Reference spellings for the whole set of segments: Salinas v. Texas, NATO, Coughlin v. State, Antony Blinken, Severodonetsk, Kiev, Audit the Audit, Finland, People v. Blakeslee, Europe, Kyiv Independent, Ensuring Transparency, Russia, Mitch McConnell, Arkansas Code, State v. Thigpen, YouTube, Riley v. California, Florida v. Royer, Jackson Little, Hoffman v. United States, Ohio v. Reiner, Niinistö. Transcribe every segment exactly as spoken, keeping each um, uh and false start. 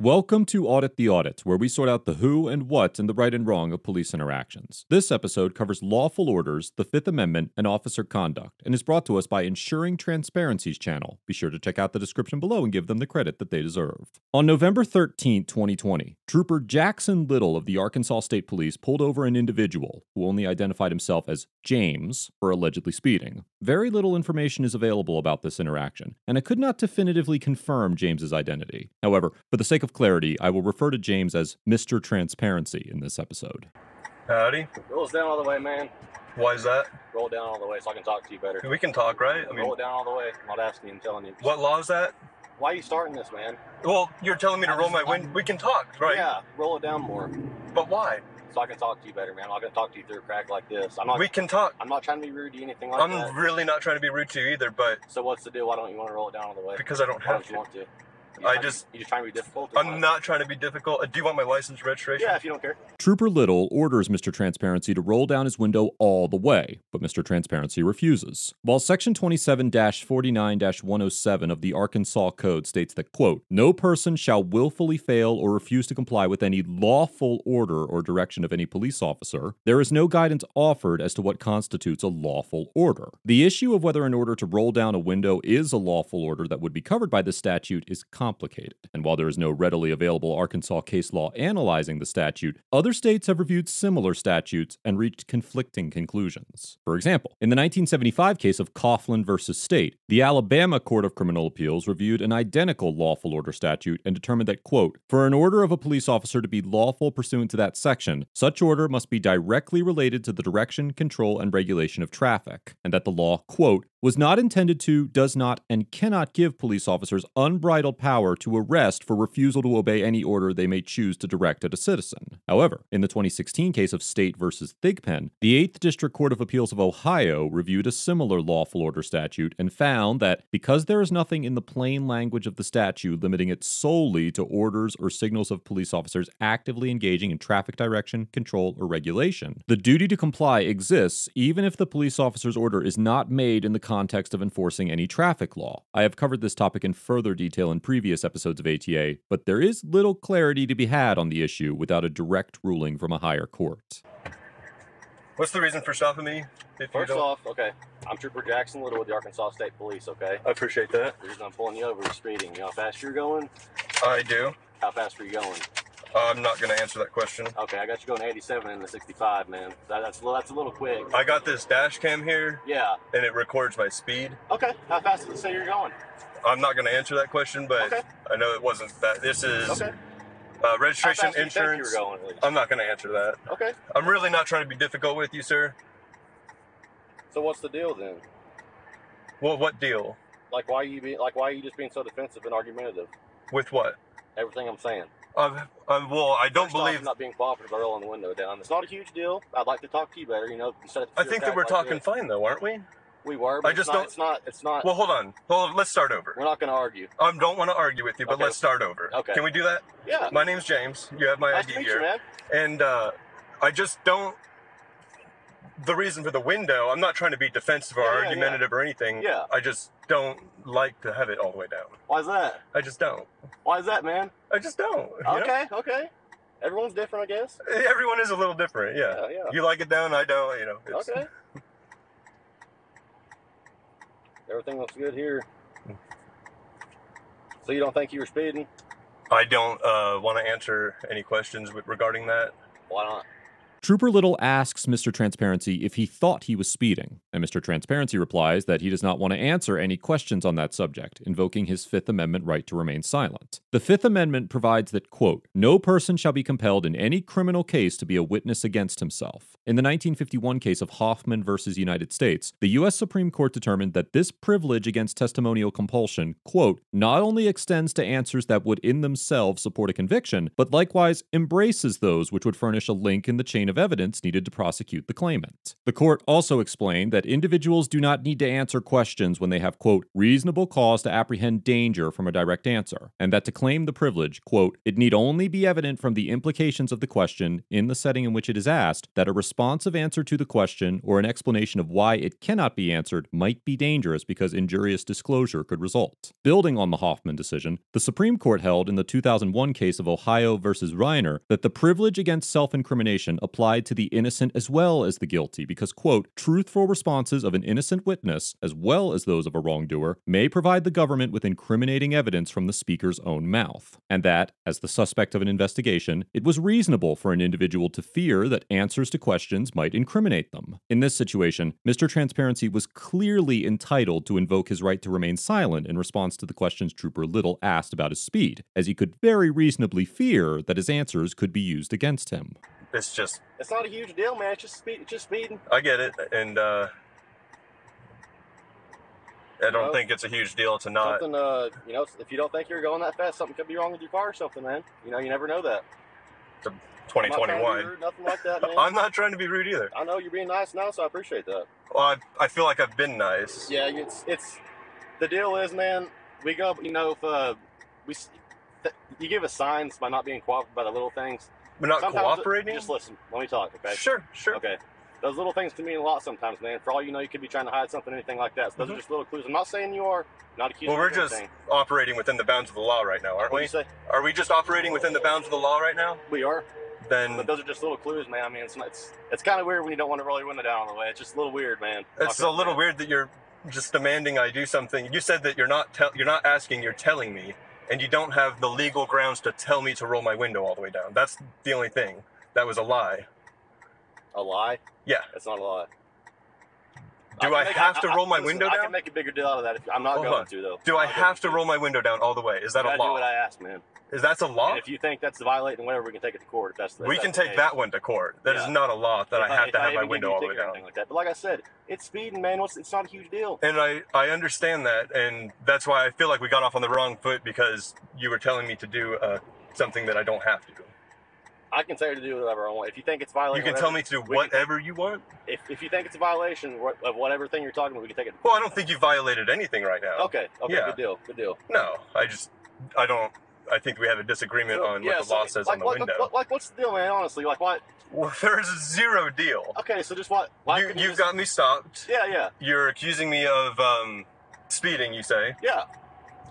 Welcome to Audit the Audit, where we sort out the who and what and the right and wrong of police interactions. This episode covers lawful orders, the Fifth Amendment, and officer conduct, and is brought to us by Ensuring Transparency's channel. Be sure to check out the description below and give them the credit that they deserve. On November thirteenth, twenty twenty, Trooper Jackson Little of the Arkansas State Police pulled over an individual who only identified himself as James for allegedly speeding. Very little information is available about this interaction, and I could not definitively confirm James's identity. However, for the sake of clarity, I will refer to James as Mister Transparency in this episode. Howdy. Roll it down all the way, man. Why is that? Roll it down all the way so I can talk to you better. We can talk, right? I mean, roll it down all the way. I'm not asking you, I'm telling you. What law is that? Why are you starting this, man? Well, you're telling me to I roll just, my window. We can talk, right? Yeah, roll it down more. But why? So I can talk to you better, man. I'm not going to talk to you through a crack like this. I'm not, we can talk. I'm not trying to be rude to you, anything like I'm that. I'm really not trying to be rude to you either, but... So what's the deal? Why don't you want to roll it down all the way? Because I don't Why have don't to. You want to? You're I just... To, you just trying to be difficult? I'm what? not trying to be difficult. Do you want my license registration? Yeah, if you don't care. Trooper Little orders Mister Transparency to roll down his window all the way, but Mister Transparency refuses. While Section twenty-seven forty-nine one oh seven of the Arkansas Code states that, quote, no person shall willfully fail or refuse to comply with any lawful order or direction of any police officer, there is no guidance offered as to what constitutes a lawful order. The issue of whether an order to roll down a window is a lawful order that would be covered by this statute is complicated, and while there is no readily available Arkansas case law analyzing the statute, other states have reviewed similar statutes and reached conflicting conclusions. For example, in the nineteen seventy-five case of Coughlin v. State, the Alabama Court of Criminal Appeals reviewed an identical lawful order statute and determined that, quote, for an order of a police officer to be lawful pursuant to that section, such order must be directly related to the direction, control, and regulation of traffic, and that the law, quote, was not intended to, does not, and cannot give police officers unbridled power to arrest for refusal to obey any order they may choose to direct at a citizen. However, in the twenty sixteen case of State v. Thigpen, the eighth District Court of Appeals of Ohio reviewed a similar lawful order statute and found that because there is nothing in the plain language of the statute limiting it solely to orders or signals of police officers actively engaging in traffic direction, control, or regulation, the duty to comply exists even if the police officer's order is not made in the context of enforcing any traffic law. I have covered this topic in further detail in previous episodes of A T A, but there is little clarity to be had on the issue without a direct ruling from a higher court. What's the reason for stopping me? First off, okay, I'm Trooper Jackson Little with the Arkansas State Police, okay? I appreciate that. The reason I'm pulling you over is speeding. You know how fast you're going? I do. How fast are you going? Uh, I'm not going to answer that question. Okay, I got you going eighty-seven in the sixty-five, man. That, that's, that's a little quick. I got this dash cam here. Yeah. And it records my speed. Okay, how fast does it say you're going? I'm not going to answer that question, but okay. I know it wasn't that. This is okay. uh, registration, how fast insurance. You think you were going, really? I'm not going to answer that. Okay. I'm really not trying to be difficult with you, sir. So what's the deal then? Well, what deal? Like, why are you being, like, why are you just being so defensive and argumentative? With what? Everything I'm saying. Um, um, well, I don't First believe off, I'm not being cooperative by rolling the window down. It's not a huge deal. I'd like to talk to you better, you know. Instead of I think that we're like talking this. fine, though, aren't we? We were. But I just it's don't. Not, it's not. It's not. Well, hold on. Hold on. Let's start over. We're not going to argue. I don't want to argue with you, but okay. let's start over. Okay. Can we do that? Yeah. My name's James. You have my nice I D to meet here, you, man. And uh, I just don't. The reason for the window. I'm not trying to be defensive or yeah, argumentative yeah. or anything. Yeah. I just don't like to have it all the way down. Why is that? I just don't. Why is that, man? I just don't. Okay, know? okay. Everyone's different, I guess. Everyone is a little different, yeah. yeah, yeah. You like it down, I don't, you know. It's... Okay. Everything looks good here. So you don't think you were speeding? I don't uh, want to answer any questions regarding that. Why not? Trooper Little asks Mister Transparency if he thought he was speeding, and Mister Transparency replies that he does not want to answer any questions on that subject, invoking his Fifth Amendment right to remain silent. The Fifth Amendment provides that, quote, no person shall be compelled in any criminal case to be a witness against himself. In the nineteen fifty-one case of Hoffman versus United States, the U S Supreme Court determined that this privilege against testimonial compulsion, quote, not only extends to answers that would in themselves support a conviction, but likewise embraces those which would furnish a link in the chain of evidence needed to prosecute the claimant. The court also explained that individuals do not need to answer questions when they have, quote, reasonable cause to apprehend danger from a direct answer, and that to claim the privilege, quote, it need only be evident from the implications of the question in the setting in which it is asked that a responsive answer to the question or an explanation of why it cannot be answered might be dangerous because injurious disclosure could result. Building on the Hoffman decision, the Supreme Court held in the two thousand one case of Ohio v. Reiner that the privilege against self-incrimination applied to the innocent as well as the guilty because, quote, truthful responses of an innocent witness as well as those of a wrongdoer may provide the government with incriminating evidence from the speaker's own mouth, and that, as the suspect of an investigation, it was reasonable for an individual to fear that answers to questions might incriminate them. In this situation, Mister Transparency was clearly entitled to invoke his right to remain silent in response to the questions Trooper Little asked about his speed, as he could very reasonably fear that his answers could be used against him. It's just... It's not a huge deal, man. It's just, speed, just speeding. I get it, and uh, I don't well, think it's a huge deal to not... Something, uh, you know, if you don't think you're going that fast, something could be wrong with your car or something, man. You know, you never know that. It's twenty twenty-one. Rude, nothing like that, man. I'm not trying to be rude either. I know you're being nice now, so I appreciate that. Well, I, I feel like I've been nice. Yeah, it's it's the deal is, man. We go, you know, if uh, we th you give us signs by not being cooperative by the little things. We're not sometimes cooperating. It, just listen. Let me talk, okay? Sure, sure. Okay. Those little things can mean a lot sometimes, man. For all you know, you could be trying to hide something, anything like that. So those mm-hmm. are just little clues. I'm not saying you are. Not accusing. Well, we're just anything. operating within the bounds of the law right now, aren't we? Say? Are we just operating within the bounds of the law right now? We are. Then, but those are just little clues, man. I mean, it's it's, it's kind of weird when you don't want to roll your window down on the way. It's just a little weird, man. It's Talk a little that. weird that you're just demanding I do something. You said that you're not te you're not asking, you're telling me, and you don't have the legal grounds to tell me to roll my window all the way down. That's the only thing. That was a lie. A lie? Yeah. That's not a lie. Do I, I have a, to I, roll I, my listen, window down? I can make a bigger deal out of that. If, I'm not Hold going on. to, though. Do I have to roll my window down all the way? Is that you a law? Do what I asked, man. Is that a law? And if you think that's violating whatever, we can take it to court. If that's the, if we that's can take case. that one to court. That yeah. is not a law that if I have I, to have my window all the way down. Like that. But like I said, it's speeding, man. It's not a huge deal. And I, I understand that, and that's why I feel like we got off on the wrong foot because you were telling me to do uh, something that I don't have to do. I can tell you to do whatever I want. If you think it's violating, you can whatever, tell me to do whatever you want. If, if you think it's a violation of whatever thing you're talking about, we can take it. Well, I don't think you violated anything right now. Okay. Okay. Yeah. Good deal. Good deal. No, I just, I don't. I think we have a disagreement so, on yeah, what the so, law says like, on the like, window. Like, like, what's the deal, man? Honestly, like, what? Well, there's zero deal. Okay, so just what? You, you've you just... got me stopped. Yeah, yeah. You're accusing me of um, speeding. You say. Yeah.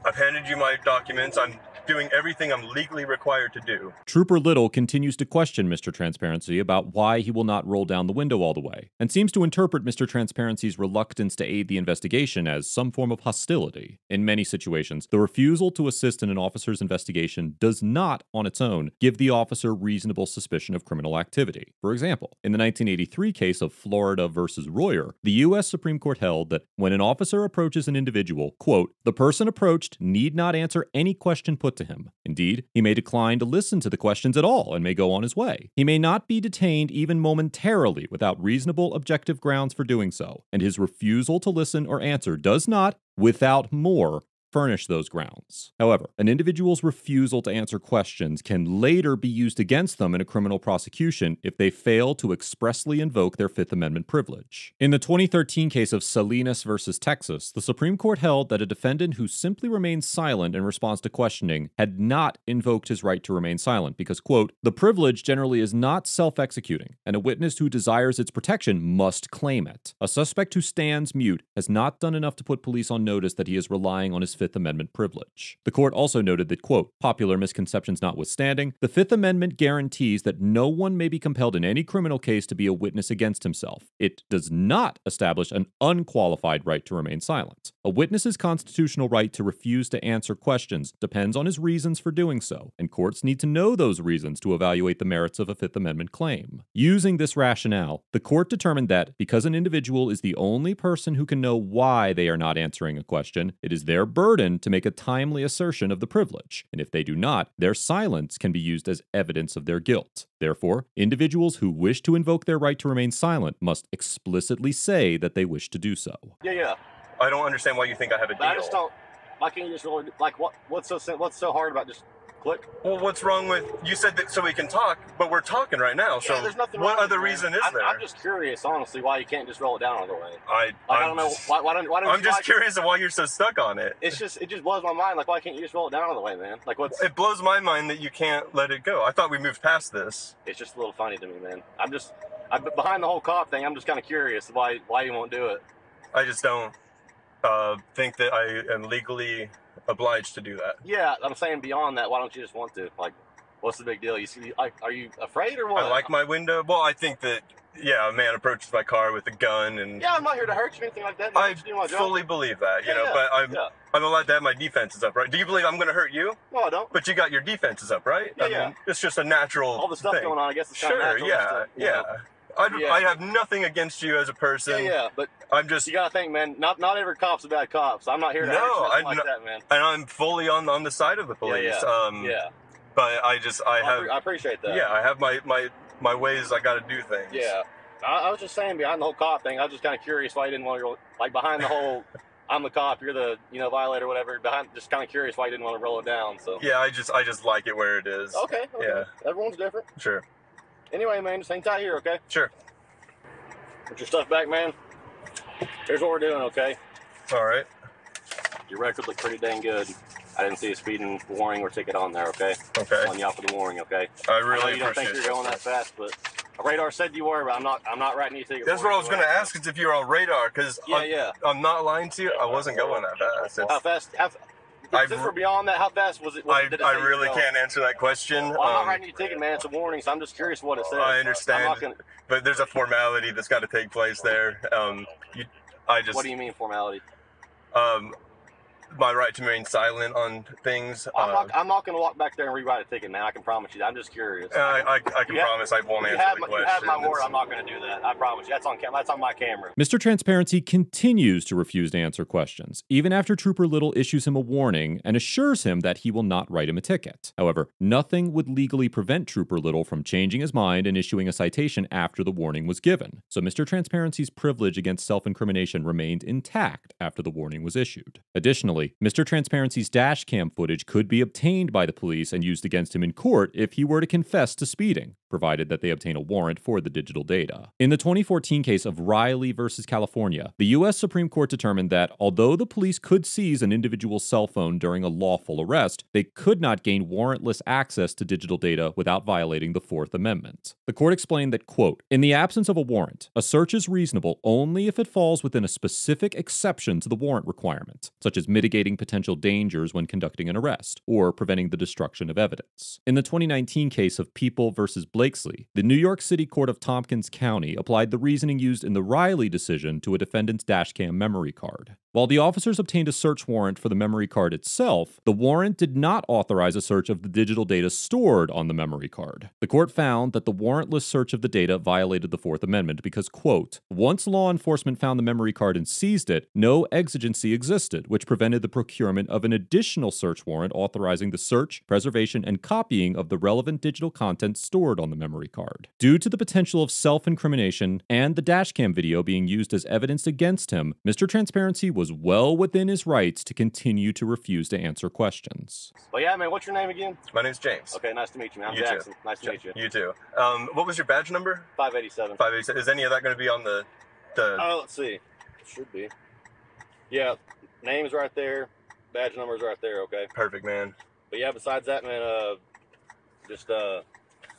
I've handed you my documents. I'm doing everything I'm legally required to do. Trooper Little continues to question Mister Transparency about why he will not roll down the window all the way, and seems to interpret Mister Transparency's reluctance to aid the investigation as some form of hostility. In many situations, the refusal to assist in an officer's investigation does not, on its own, give the officer reasonable suspicion of criminal activity. For example, in the nineteen eighty-three case of Florida versus Royer, the U S Supreme Court held that when an officer approaches an individual, quote, the person approached need not answer any question put to him. Indeed, he may decline to listen to the questions at all and may go on his way. He may not be detained even momentarily without reasonable objective grounds for doing so, and his refusal to listen or answer does not, without more, furnish those grounds. However, an individual's refusal to answer questions can later be used against them in a criminal prosecution if they fail to expressly invoke their Fifth Amendment privilege. In the twenty thirteen case of Salinas versus Texas, the Supreme Court held that a defendant who simply remained silent in response to questioning had not invoked his right to remain silent because, quote, the privilege generally is not self-executing, and a witness who desires its protection must claim it. A suspect who stands mute has not done enough to put police on notice that he is relying on his Fifth Amendment privilege. The court also noted that, quote, popular misconceptions notwithstanding, the Fifth Amendment guarantees that no one may be compelled in any criminal case to be a witness against himself. It does not establish an unqualified right to remain silent. A witness's constitutional right to refuse to answer questions depends on his reasons for doing so, and courts need to know those reasons to evaluate the merits of a Fifth Amendment claim. Using this rationale, the court determined that, because an individual is the only person who can know why they are not answering a question, it is their burden burden to make a timely assertion of the privilege, and if they do not, their silence can be used as evidence of their guilt. Therefore, individuals who wish to invoke their right to remain silent must explicitly say that they wish to do so. Yeah, yeah. I don't understand why you think I have a deal. I just don't. Why can't you just really, like, what? What's so what's so hard about just Click. Well, what's wrong with, you said that so we can talk, but we're talking right now, so yeah, there's nothing wrong what other reason is I'm, there? I'm just curious, honestly, why you can't just roll it down all the way. I, like, I don't know, why, why don't, why don't I'm you just like, curious of why you're so stuck on it. It's just, it just blows my mind, like, why can't you just roll it down all the way, man? Like, what's... It blows my mind that you can't let it go. I thought we moved past this. It's just a little funny to me, man. I'm just, I'm behind the whole cop thing, I'm just kind of curious why, why you won't do it. I just don't uh, think that I am legally obliged to do that. Yeah, I'm saying beyond that, why don't you just want to? Like, what's the big deal? You see, like, are you afraid or what? I like my window. Well, I think that, yeah, a man approaches my car with a gun and... Yeah, I'm not here to hurt you or anything like that. I fully believe that, you yeah, know, yeah, but I'm, yeah. I'm allowed to have my defenses up, right? Do you believe I'm going to hurt you? No, I don't. But you got your defenses up, right? Yeah, I yeah. mean, it's just a natural All the stuff thing. going on, I guess it's kind sure, of natural. Yeah, stuff, yeah, know? I'd, yeah. I have nothing against you as a person. Yeah, yeah, but I'm just... You gotta think, man, not not every cop's a bad cop, so I'm not here to no, I, like no, that, man. And I'm fully on, on the side of the police. Yeah, yeah. Um, yeah. But I just, I have... I appreciate that. Yeah, I have my, my, my ways I gotta do things. Yeah. I, I was just saying, behind the whole cop thing, I was just kind of curious why you didn't want to... Like, behind the whole, I'm the cop, you're the, you know, violator, whatever, behind, just kind of curious why you didn't want to roll it down, so... Yeah, I just, I just like it where it is. Okay, okay. Yeah. Everyone's different. Sure. Anyway, man, just hang tight here, okay? Sure. Put your stuff back, man. Here's what we're doing, okay? All right. Your record looked pretty dang good. I didn't see a speeding warning or ticket on there, okay? Okay. On you out for the warning, okay? I really I know you don't think you're going that fast, but a radar said you were, but I'm not. I'm not writing you a ticket. That's what I was going to ask, is if you were on radar, because yeah, I'm, yeah. I'm not lying to you. I wasn't going that fast. It's, how fast? How, Since we're beyond that, how fast was it? Was I, it I really you know? can't answer that question. Well, I'm um, not writing you a ticket, man. It's a warning, so I'm just curious what it says. I understand, gonna... but there's a formality that's got to take place there. Um, you, I just. What do you mean formality? Um, my right to remain silent on things. I'm uh, not, not going to walk back there and rewrite a ticket, man. I can promise you that. I'm just curious. Uh, I, I, I can you promise have, I won't answer have the my, question. You have my word. I'm not going to do that. I promise you. That's on, that's on my camera. Mister Transparency continues to refuse to answer questions, even after Trooper Little issues him a warning and assures him that he will not write him a ticket. However, nothing would legally prevent Trooper Little from changing his mind and issuing a citation after the warning was given. So Mister Transparency's privilege against self-incrimination remained intact after the warning was issued. Additionally, Mister Transparency's dash cam footage could be obtained by the police and used against him in court if he were to confess to speeding, provided that they obtain a warrant for the digital data. In the twenty fourteen case of Riley versus California, the U S Supreme Court determined that although the police could seize an individual's cell phone during a lawful arrest, they could not gain warrantless access to digital data without violating the Fourth Amendment. The court explained that, quote, "In the absence of a warrant, a search is reasonable only if it falls within a specific exception to the warrant requirement, such as mitigating potential dangers when conducting an arrest, or preventing the destruction of evidence." In the twenty nineteen case of People versus Blakeslee, the New York City Court of Tompkins County applied the reasoning used in the Riley decision to a defendant's dashcam memory card. While the officers obtained a search warrant for the memory card itself, the warrant did not authorize a search of the digital data stored on the memory card. The court found that the warrantless search of the data violated the Fourth Amendment because, quote, "Once law enforcement found the memory card and seized it, no exigency existed, which prevented the procurement of an additional search warrant authorizing the search, preservation, and copying of the relevant digital content stored on the memory card." Due to the potential of self-incrimination and the dashcam video being used as evidence against him, Mister Transparency was well within his rights to continue to refuse to answer questions. Well, yeah, man, what's your name again? My name's James. Okay, nice to meet you, man. I'm you Jackson. Too. Nice to meet you. You too. Um, what was your badge number? five eighty-seven. five eighty-seven. Is any of that going to be on the... the... Oh, let's see. It should be. Yeah, name's right there. Badge number's right there, okay? Perfect, man. But yeah, besides that, man, uh, just... uh.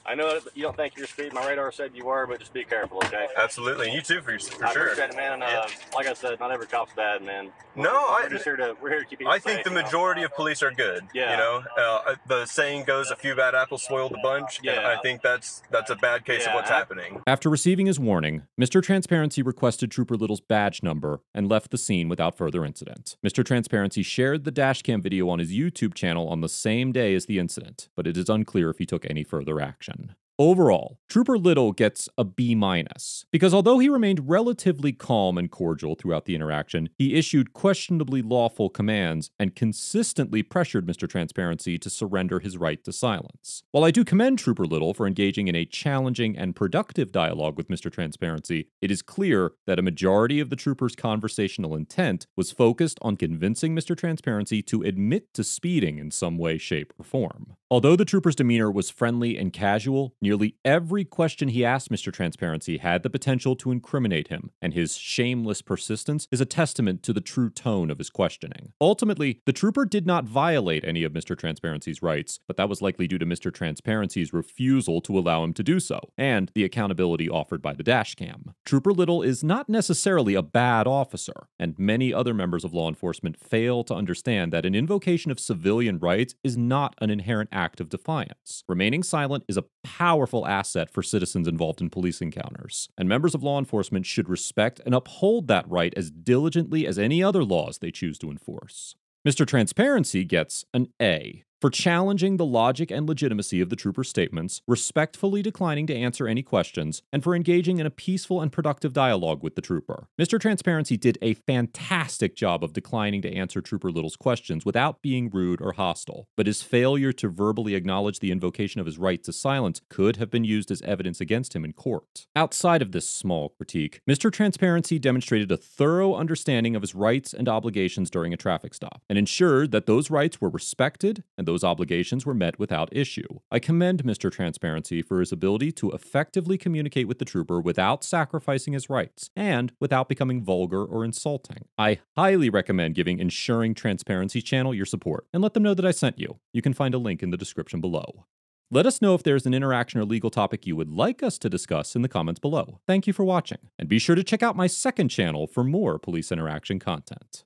I know you don't think you're speeding. My radar said you were, but just be careful, okay? Absolutely, and you too, for, for I sure. I appreciate it, man. Uh, yeah. Like I said, not every cop's bad, man. We're, no, we're I, just here to we're here to keep. I think safe, the majority you know? of police are good. Yeah. You know, uh, the saying goes, "A few bad apples spoil the bunch." Yeah. And I think that's that's a bad case yeah. of what's happening. After receiving his warning, Mister Transparency requested Trooper Little's badge number and left the scene without further incident. Mister Transparency shared the dashcam video on his YouTube channel on the same day as the incident, but it is unclear if he took any further action. Overall, Trooper Little gets a B minus, because although he remained relatively calm and cordial throughout the interaction, he issued questionably lawful commands and consistently pressured Mister Transparency to surrender his right to silence. While I do commend Trooper Little for engaging in a challenging and productive dialogue with Mister Transparency, it is clear that a majority of the trooper's conversational intent was focused on convincing Mister Transparency to admit to speeding in some way, shape, or form. Although the trooper's demeanor was friendly and casual, nearly every question he asked Mister Transparency had the potential to incriminate him, and his shameless persistence is a testament to the true tone of his questioning. Ultimately, the trooper did not violate any of Mister Transparency's rights, but that was likely due to Mister Transparency's refusal to allow him to do so, and the accountability offered by the dashcam. Trooper Little is not necessarily a bad officer, and many other members of law enforcement fail to understand that an invocation of civilian rights is not an inherent act act of defiance. Remaining silent is a powerful asset for citizens involved in police encounters, and members of law enforcement should respect and uphold that right as diligently as any other laws they choose to enforce. Mister Transparency gets an A for challenging the logic and legitimacy of the trooper's statements, respectfully declining to answer any questions, and for engaging in a peaceful and productive dialogue with the trooper. Mister Transparency did a fantastic job of declining to answer Trooper Little's questions without being rude or hostile, but his failure to verbally acknowledge the invocation of his right to silence could have been used as evidence against him in court. Outside of this small critique, Mister Transparency demonstrated a thorough understanding of his rights and obligations during a traffic stop, and ensured that those rights were respected and those obligations were met without issue. I commend Mister Transparency for his ability to effectively communicate with the trooper without sacrificing his rights and without becoming vulgar or insulting. I highly recommend giving Ensuring Transparency channel your support and let them know that I sent you. You can find a link in the description below. Let us know if there's an interaction or legal topic you would like us to discuss in the comments below. Thank you for watching, and be sure to check out my second channel for more police interaction content.